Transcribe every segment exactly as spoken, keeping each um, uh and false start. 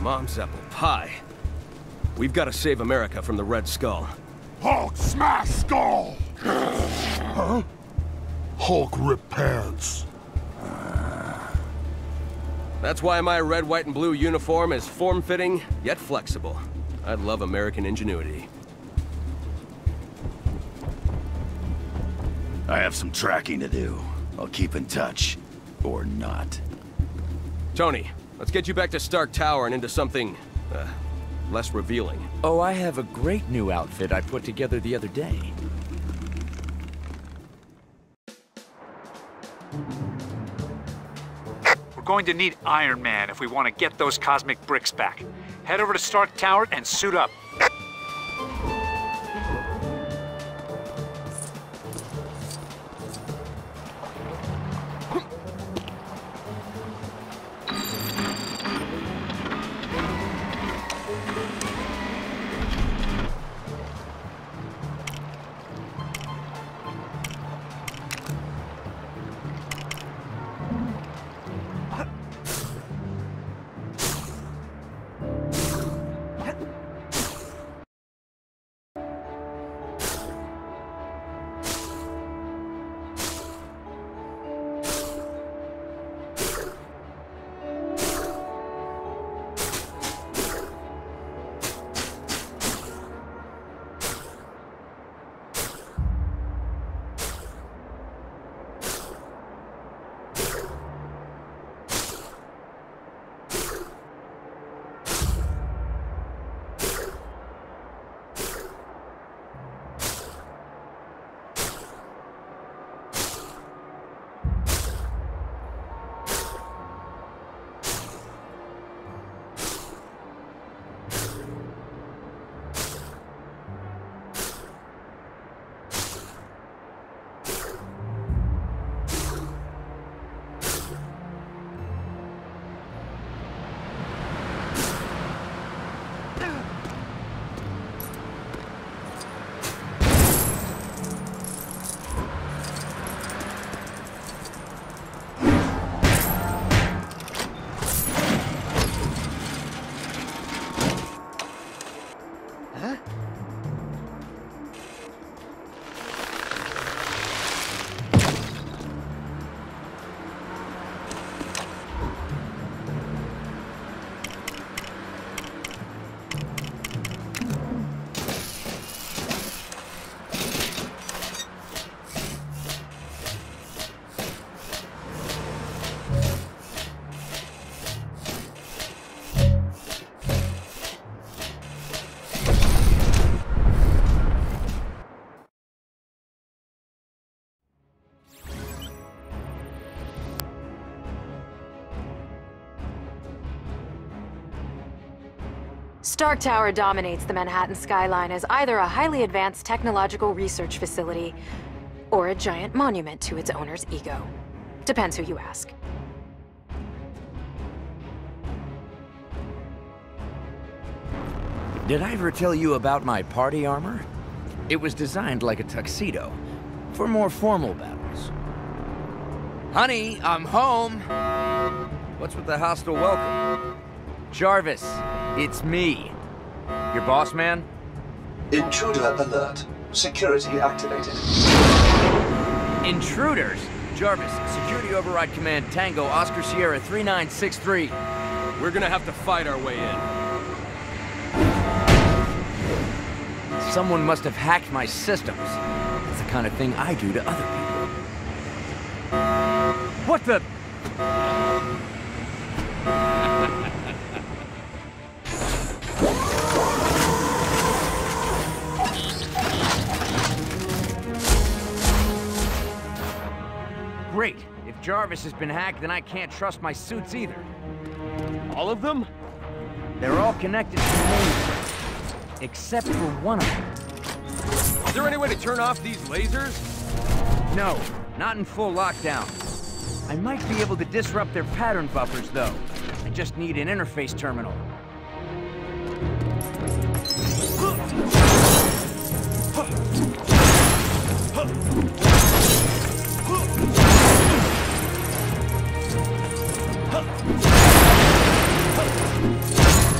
Mom's apple pie. We've got to save America from the Red Skull. Hulk smash skull! Huh? Hulk rip pants. That's why my red, white, and blue uniform is form-fitting, yet flexible. I love American ingenuity. I have some tracking to do. I'll keep in touch. Or not. Tony, let's get you back to Stark Tower and into something, uh, less revealing. Oh, I have a great new outfit I put together the other day. We're going to need Iron Man if we want to get those cosmic bricks back. Head over to Stark Tower and suit up. Stark Tower dominates the Manhattan skyline as either a highly advanced technological research facility or a giant monument to its owner's ego. Depends who you ask. Did I ever tell you about my party armor? It was designed like a tuxedo for more formal battles. Honey, I'm home. What's with the hostile welcome? Jarvis, it's me. Your boss man? Intruder alert. Security activated. Intruders? Jarvis, security override command Tango Oscar Sierra three nine six three. We're gonna have to fight our way in. Someone must have hacked my systems. That's the kind of thing I do to other people. What the... Great. If Jarvis has been hacked, then I can't trust my suits either. All of them? They're all connected to the mainframe, except for one of them. Is there any way to turn off these lasers? No, not in full lockdown. I might be able to disrupt their pattern buffers, though. I just need an interface terminal. Huh!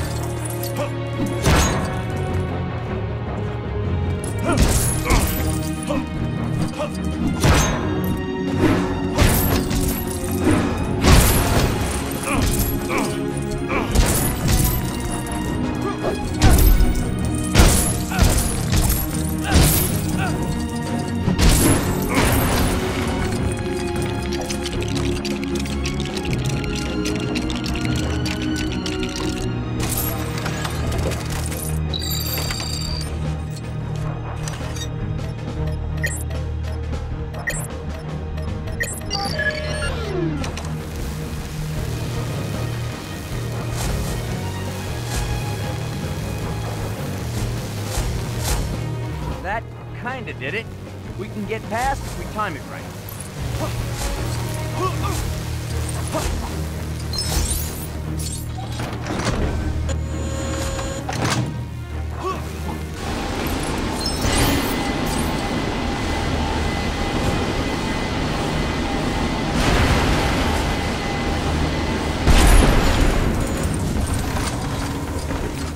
Kinda did it. We can get past if we time it right.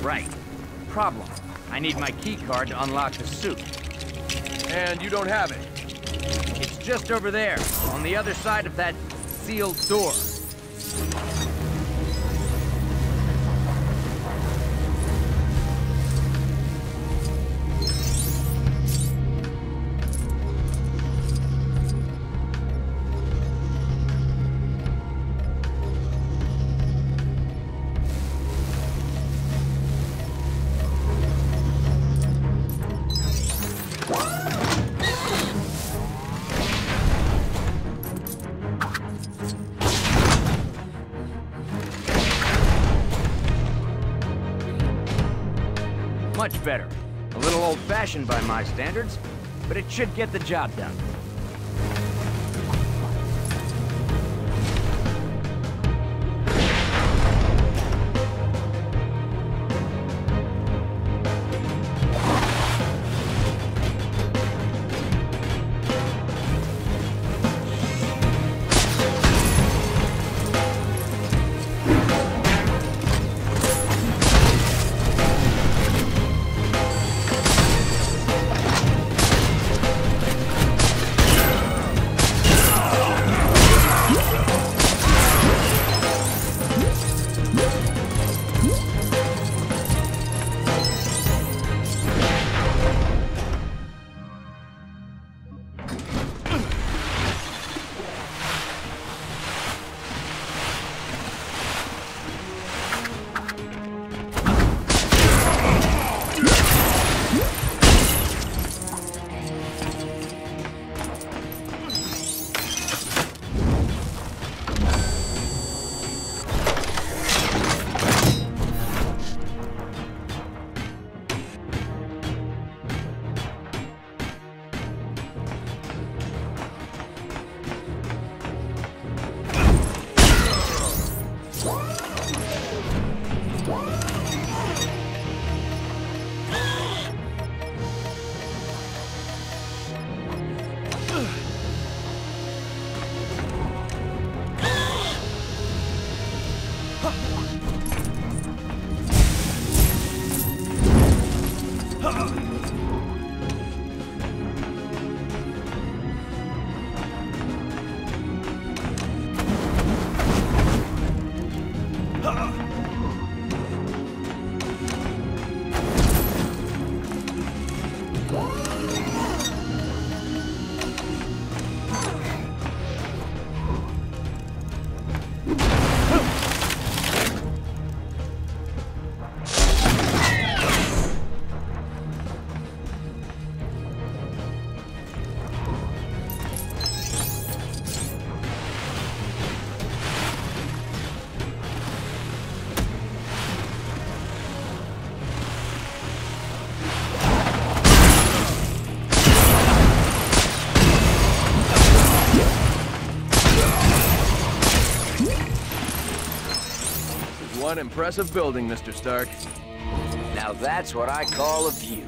Right. Problem. I need my key card to unlock the suit. And you don't have it. It's just over there, on the other side of that sealed door. Much better. A little old-fashioned by my standards, but it should get the job done. What impressive building, Mister Stark. Now that's what I call a view.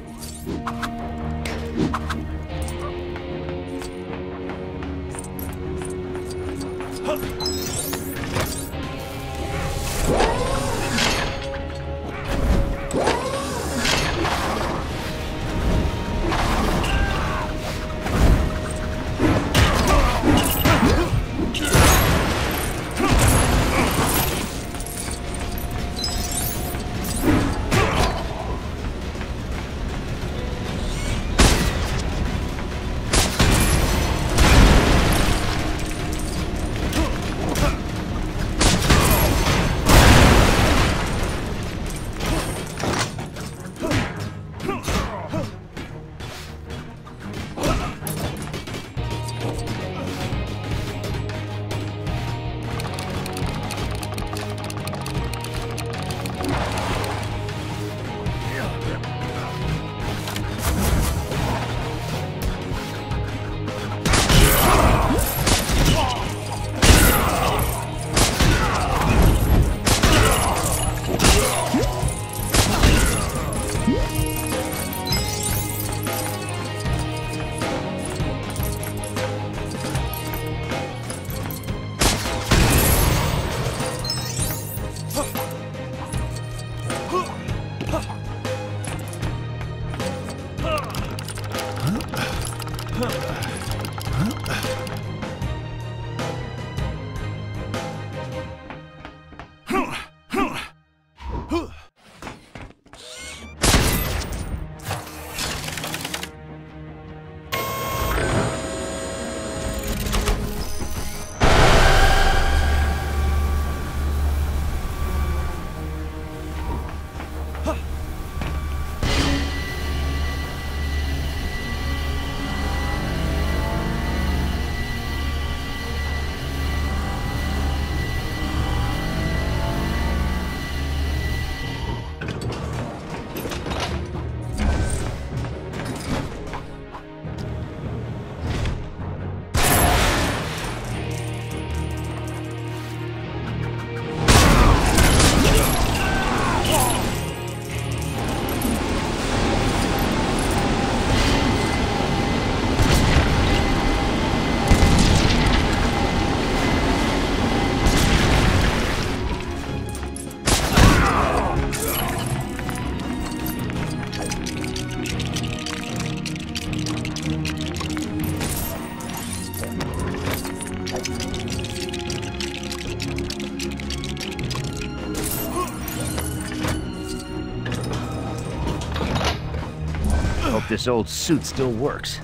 This old suit still works.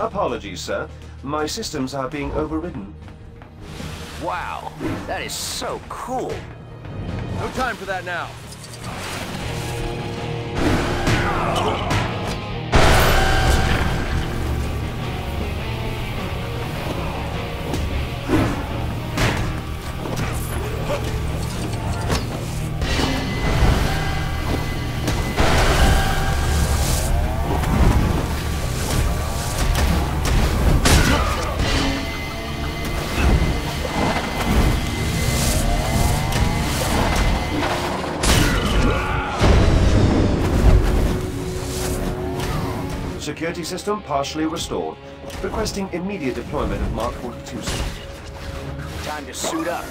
Apologies, sir. My systems are being overridden. Wow, that is so cool. No time for that now. Security system partially restored. Requesting immediate deployment of Mark forty-two. Time to suit up.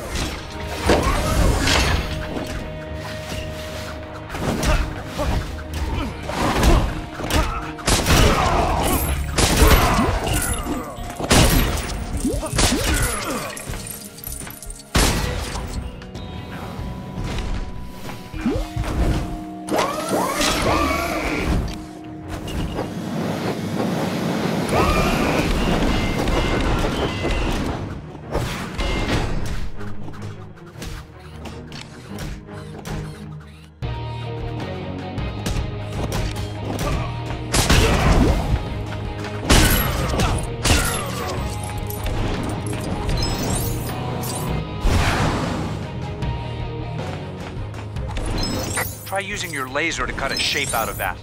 Try using your laser to cut a shape out of that.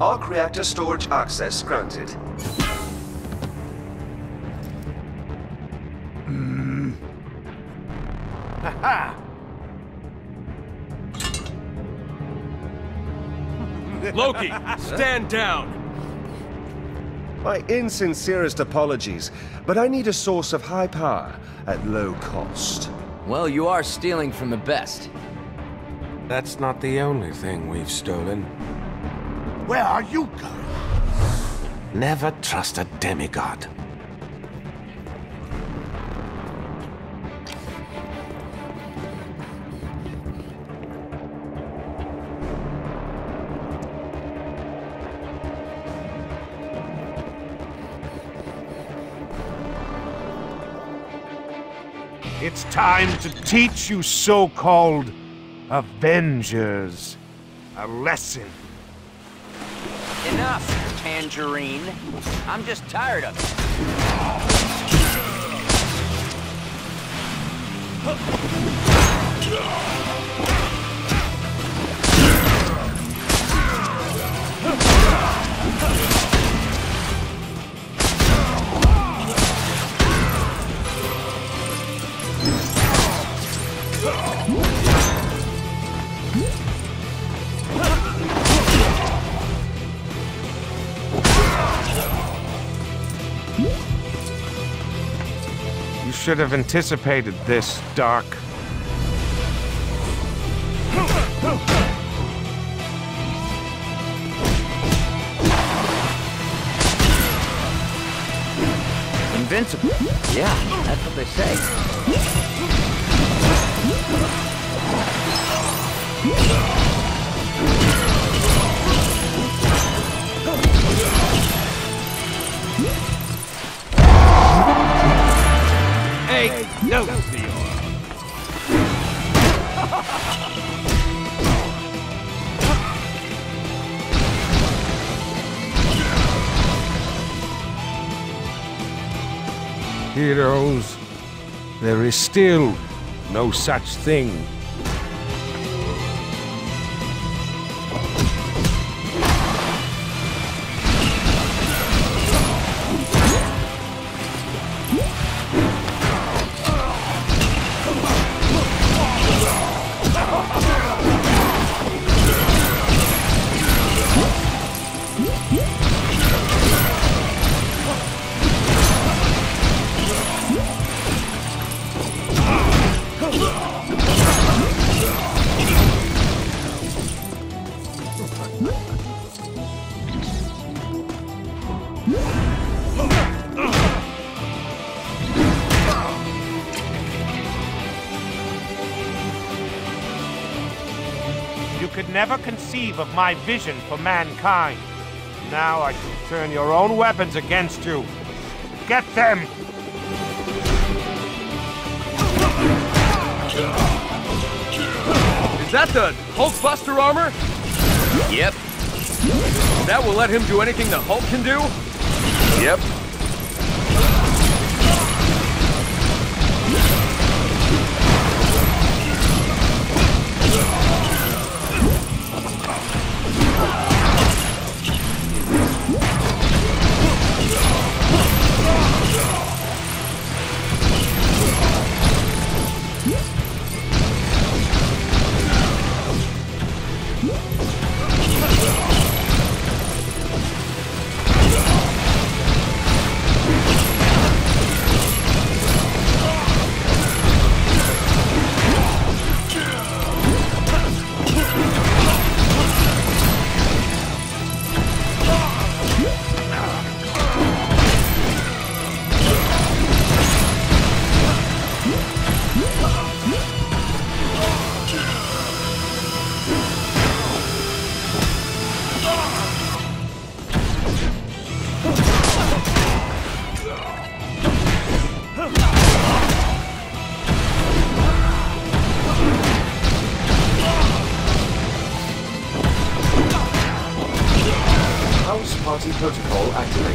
Arc reactor storage access granted. Loki, stand down! My insincerest apologies, but I need a source of high power at low cost. Well, you are stealing from the best. That's not the only thing we've stolen. Where are you going? Never trust a demigod. It's time to teach you so-called Avengers a lesson. Enough, Tangerine. I'm just tired of it. Oh! should have anticipated this, Doc. Invincible. Yeah, that's what they say. No, no. Heroes, there is still no such thing. Never conceive of my vision for mankind. Now I can turn your own weapons against you. Get them! Is that the Hulkbuster armor? Yep. That will let him do anything the Hulk can do? Yep. Protocol activated.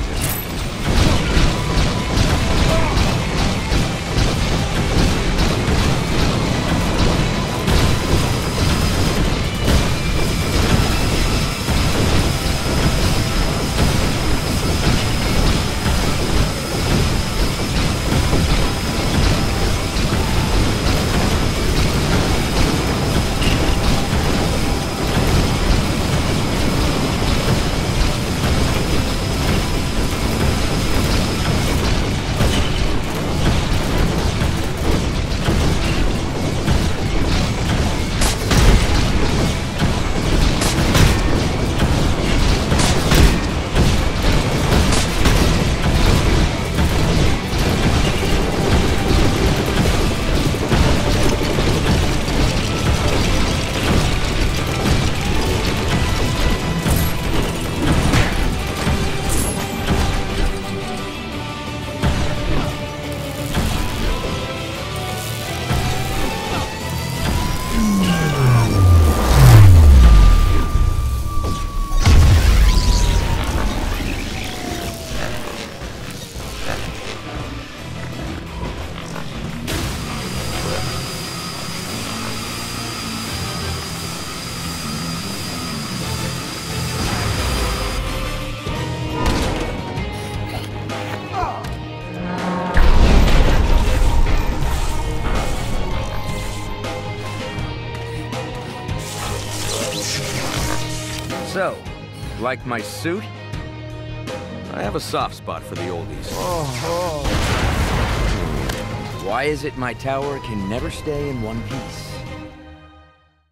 So, like my suit? I have a soft spot for the oldies. Oh, oh. Why is it my tower can never stay in one piece?